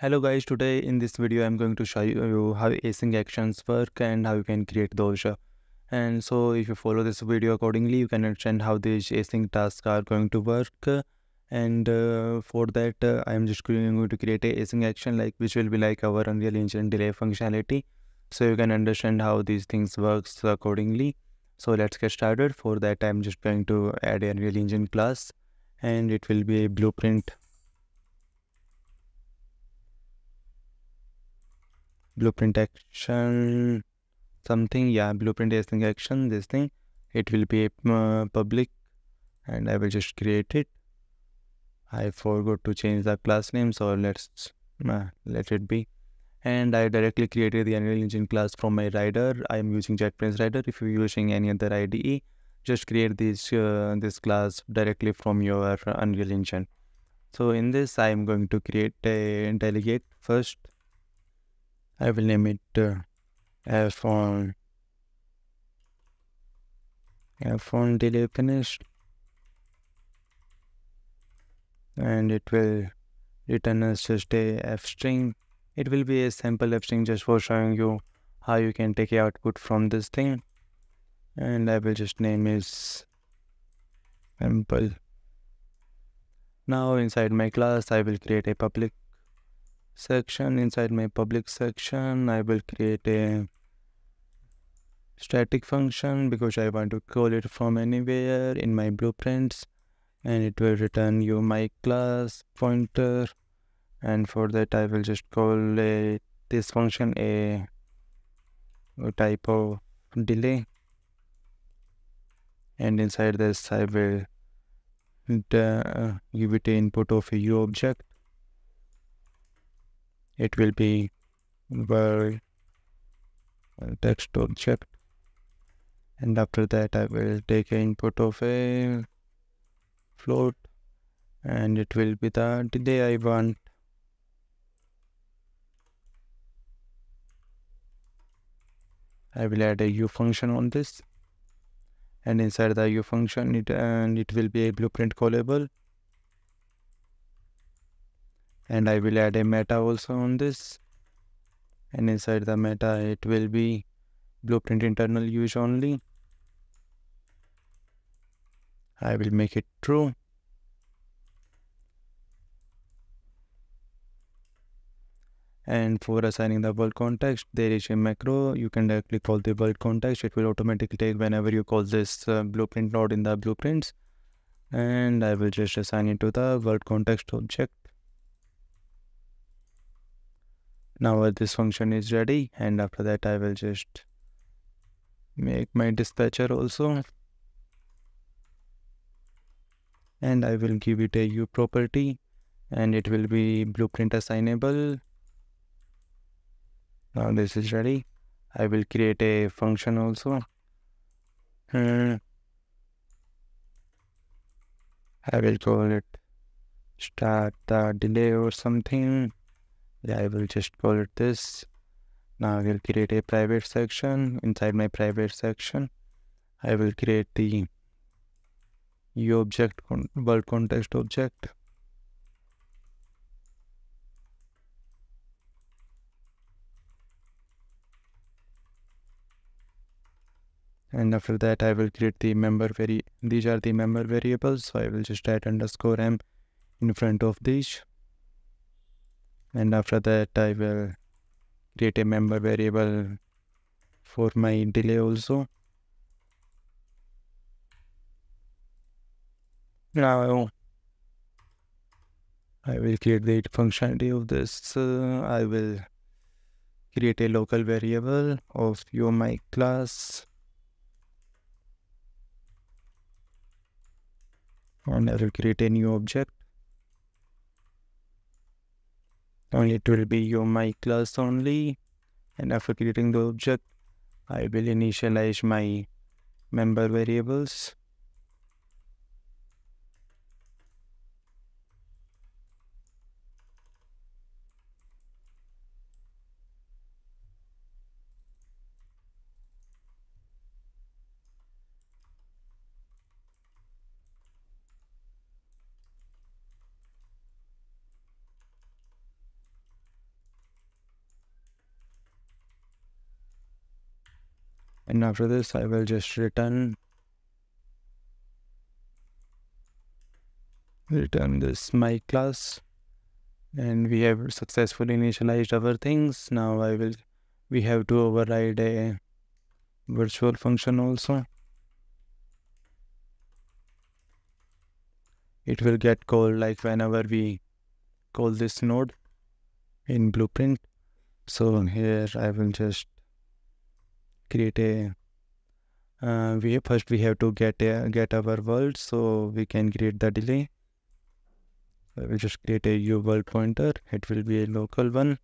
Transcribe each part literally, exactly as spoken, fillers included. Hello guys, today in this video I'm going to show you how async actions work and how you can create those, and so if you follow this video accordingly you can understand how these async tasks are going to work. And uh, for that uh, I'm just going to create a async action like which will be like our Unreal Engine delay functionality, so you can understand how these things works accordingly. So let's get started. For that I'm just going to add a Unreal Engine class and it will be a blueprint blueprint action something yeah blueprint async action, this thing. It will be uh, public and I will just create it. I forgot to change the class name, so let's uh, let it be. And I directly created the Unreal Engine class from my rider. I am using JetBrains Rider. If you're using any other I D E, just create this uh, this class directly from your Unreal Engine. So in this I am going to create a delegate first. I will name it uh, F on F on delay finished, and it will return as just a F string. It will be a sample F string just for showing you how you can take output from this thing. And I will just name is sample. Now inside my class I will create a public section. Inside my public section I will create a static function because I want to call it from anywhere in my blueprints, and it will return you my class pointer. And for that I will just call a, this function a, a type of delay, and inside this I will uh, give it an input of a U object. It will be world text object, and after that I will take an input of a float, and it will be the delay I want. I will add a U function on this, and inside the U function it and it will be a blueprint callable. And I will add a meta also on this, and inside the meta it will be blueprint internal use only. I will make it true, and for assigning the world context there is a macro. You can directly call the world context. It will automatically take whenever you call this uh, blueprint node in the blueprints, and I will just assign it to the world context object. Now this function is ready, and after that I will just make my dispatcher also, and I will give it a U property, and it will be blueprint assignable. Now this is ready. I will create a function also. Hmm. I will call it start the delay or something. I will just call it this. Now I will create a private section. Inside my private section I will create the U object world context object, and after that I will create the member vari these are the member variables, so I will just add underscore m in front of these. And after that I will create a member variable for my delay also. Now I will create the functionality of this. Uh, I will create a local variable of your my class, and I will create a new object. And it will be your my class only, and after creating the object I will initialize my member variables. And after this, I will just return return this my class, and we have successfully initialized our things. Now I will we have to override a virtual function also. It will get called like whenever we call this node in Blueprint. So here I will just create a uh, we first we have to get a get our world, so we can create the delay. I will just create a UWorld pointer. It will be a local one.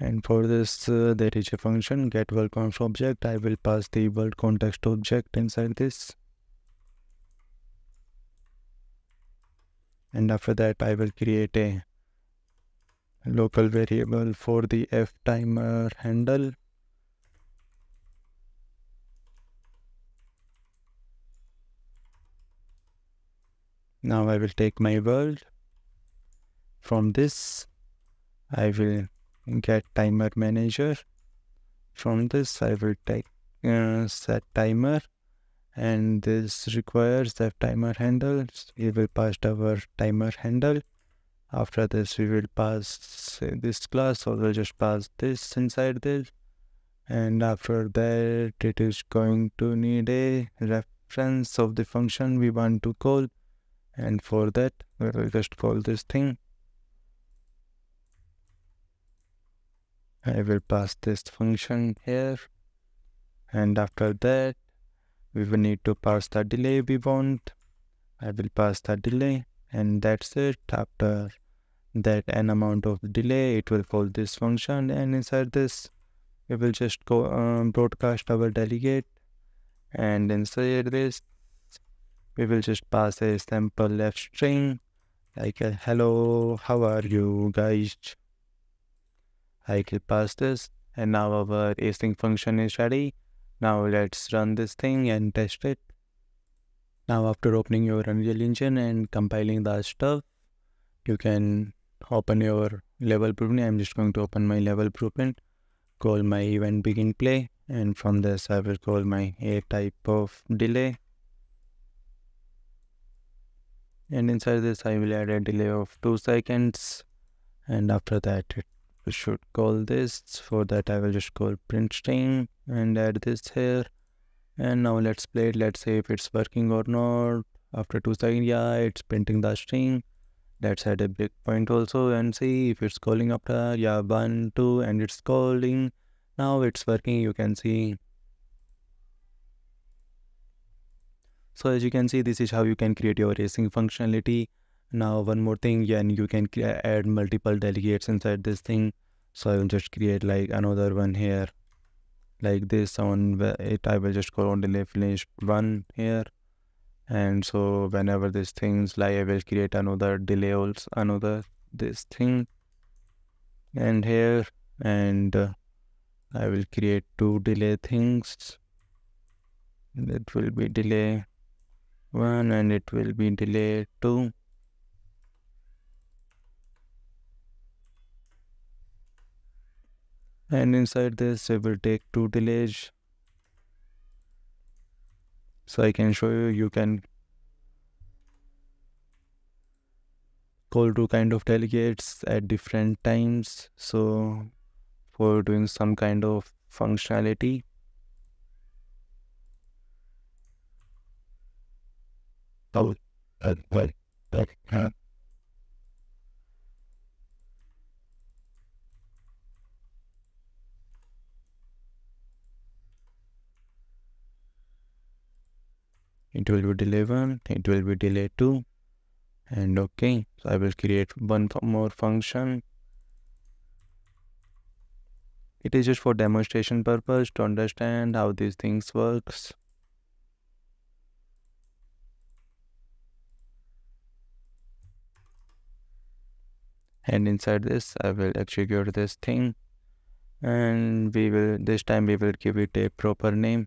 And for this, uh, there is a function get world context object. I will pass the world context object inside this. And after that, I will create a local variable for the F timer handle. Now I will take my world. From this, I will get timer manager. From this, I will take uh, set timer, and this requires that timer handle. We will pass our timer handle. After this, we will pass this class, or we'll just pass this inside this. And after that, it is going to need a reference of the function we want to call. And for that, we will just call this thing. I will pass this function here, and after that we will need to pass the delay we want. I will pass the delay, and that's it. After that an amount of delay, it will call this function, and inside this we will just go um, broadcast our delegate, and inside this we will just pass a sample FString like a hello, how are you guys. I can pass this, and now our async function is ready. Now let's run this thing and test it. Now after opening your Unreal Engine and compiling the stuff, you can open your level blueprint. I'm just going to open my level blueprint, call my event begin play, and from this I will call my a type of delay. And inside this I will add a delay of two seconds, and after that it we should call this. For that I will just call print string and add this here. And now let's play it. Let's see if it's working or not. After two seconds, yeah, it's printing the string. Let's add a big point also and see if it's calling after, yeah, one, two, and it's calling. Now it's working, you can see. So as you can see, this is how you can create your async functionality. Now one more thing, yeah, and you can add multiple delegates inside this thing. So I will just create like another one here, like this. On it I will just call on delay finished one here, and so whenever this thing's live, I will create another delay also, another this thing, and here, and uh, I will create two delay things. It will be delay one and it will be delay two. And inside this, I will take two delays. So I can show you, you can call two kind of delegates at different times. So for doing some kind of functionality. Oh, uh, wait, wait, huh? It will be delay one, it will be delay two, and okay. So I will create one more function. It is just for demonstration purpose to understand how these things works. And inside this, I will execute this thing, and we will this time we will give it a proper name.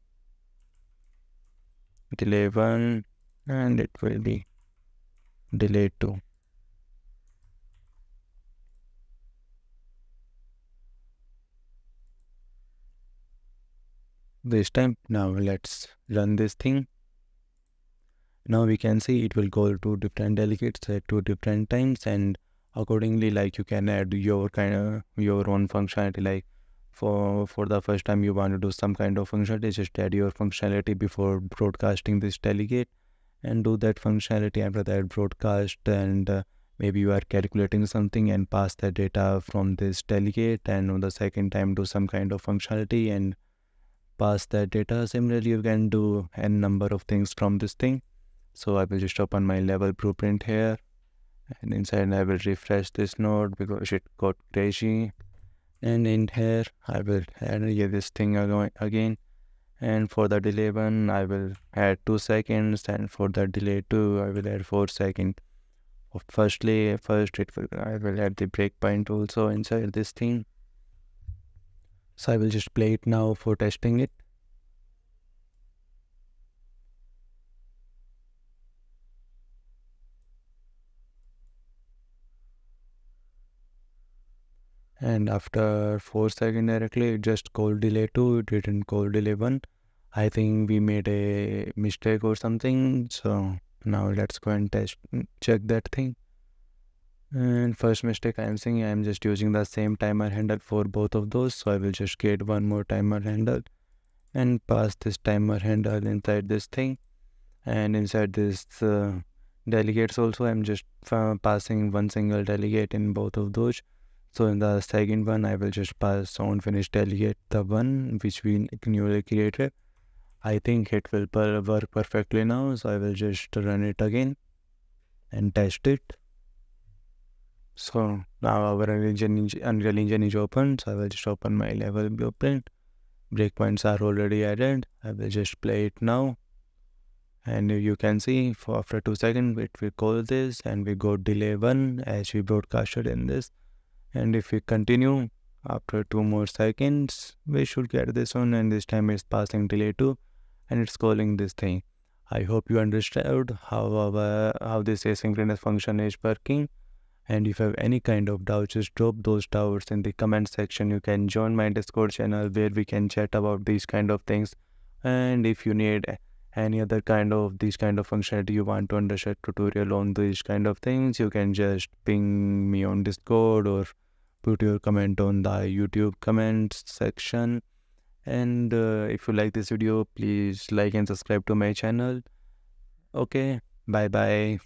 Delay one, and it will be delay two. this time. Now let's run this thing. Now we can see it will go to different delegates at two different times, and accordingly, like, you can add your kind of your own functionality. Like for for the first time you want to do some kind of functionality, just add your functionality before broadcasting this delegate and do that functionality. After that, broadcast, and uh, maybe you are calculating something and pass the data from this delegate, and on the second time do some kind of functionality and pass that data. Similarly, you can do n number of things from this thing. So I will just open my level blueprint here, and inside I will refresh this node because it got crazy. And in here I will add this thing again, and for the delay one I will add two seconds, and for the delay two I will add four seconds. Firstly, first it will, I will add the breakpoint also inside this thing. So I will just play it now for testing it. And after four seconds directly, it just called delay two, it didn't call delay one. I think we made a mistake or something. So now let's go and test, check that thing. And first mistake I am seeing, I am just using the same timer handle for both of those. So I will just create one more timer handle and pass this timer handle inside this thing. And inside this uh, delegates also, I am just uh, passing one single delegate in both of those. So in the second one, I will just pass on finish delegate the one which we newly created. I think it will work perfectly now. So I will just run it again and test it. So now our Unreal Engine is open. So I will just open my level blueprint. Breakpoints are already added. I will just play it now. And you can see for after two seconds, it will call this and we got delay one as we broadcasted in this. And if we continue after two more seconds, we should get this one, and this time it's passing delay two and it's calling this thing. I hope you understood how our, how this asynchronous function is working. And if you have any kind of doubts, just drop those doubts in the comment section. You can join my Discord channel where we can chat about these kind of things. And if you need any other kind of these kind of functionality, you want to understand tutorial on these kind of things, you can just ping me on Discord or put your comment on the YouTube comments section. And uh, if you like this video, please like and subscribe to my channel. Okay, bye bye.